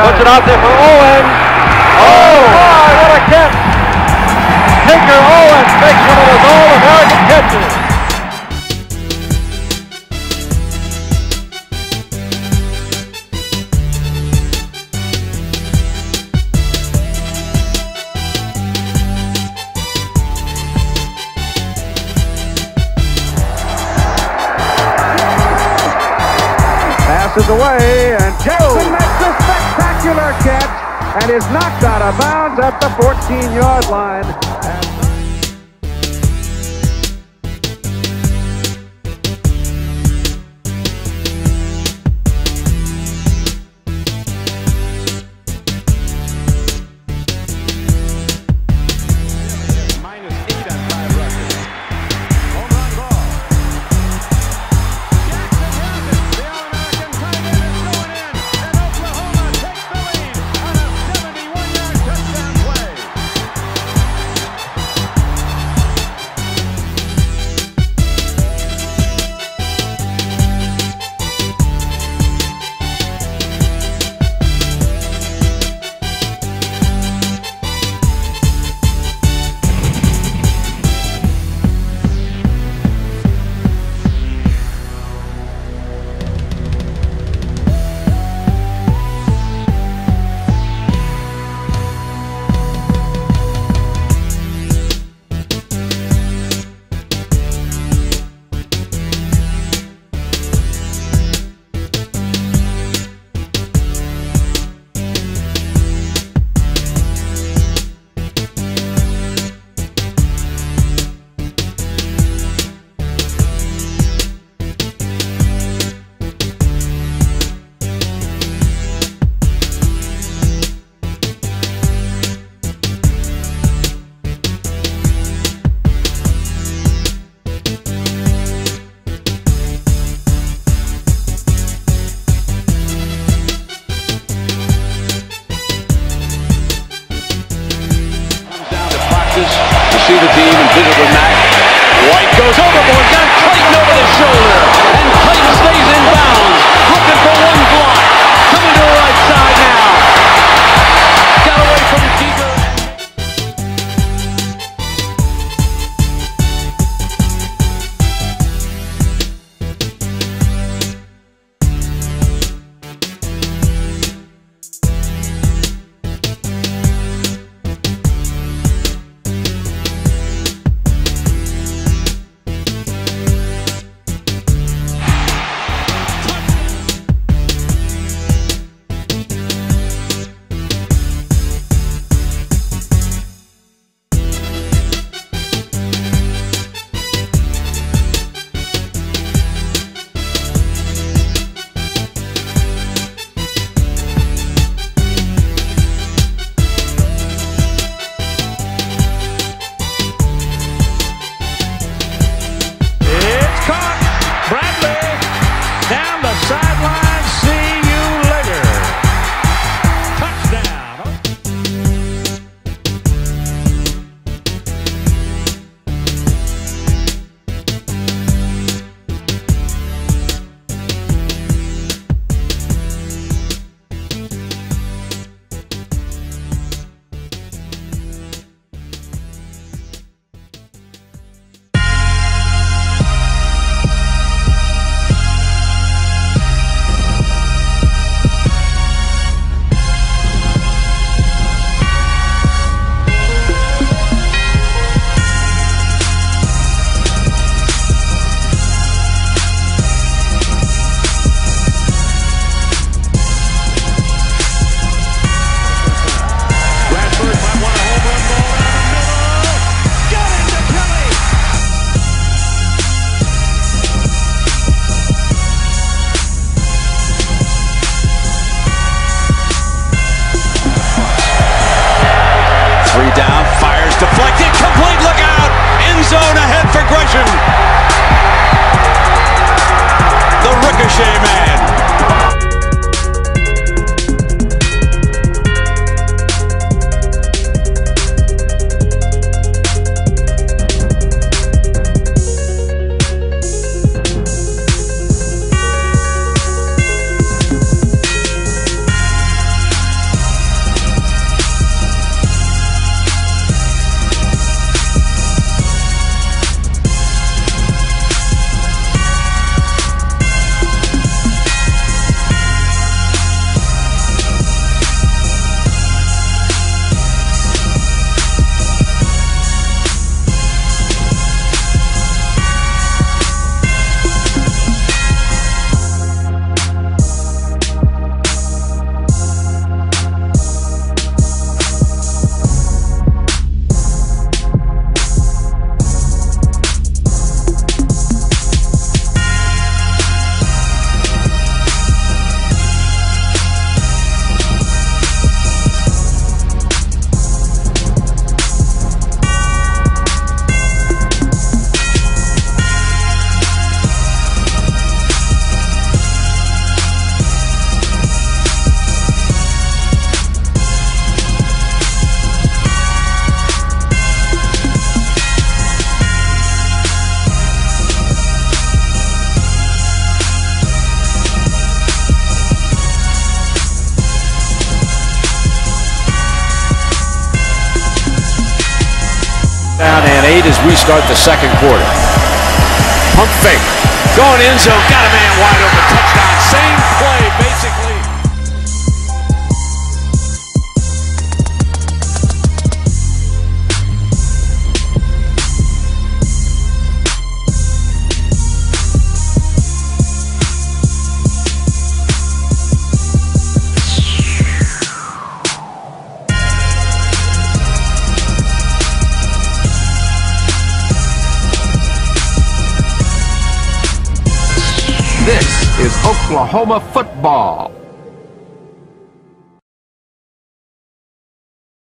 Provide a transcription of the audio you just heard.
Puts it out there for Owens. Oh, what a catch. Tinker Owens makes one of those All-American catches. Away, and Jackson makes a spectacular catch and is knocked out of bounds at the 14-yard line. See the team and visit with Mack. White goes overboard, got Clayton over the shoulder, and Clayton stays in bounds, looking for one block, coming to the right side now. Got away from Tinker. Zone ahead for Gresham. The ricochet man. made as we start the second quarter. Pump fake. Going in zone. Got a man wide open. Touchdown. Same play, basically. This is Oklahoma football.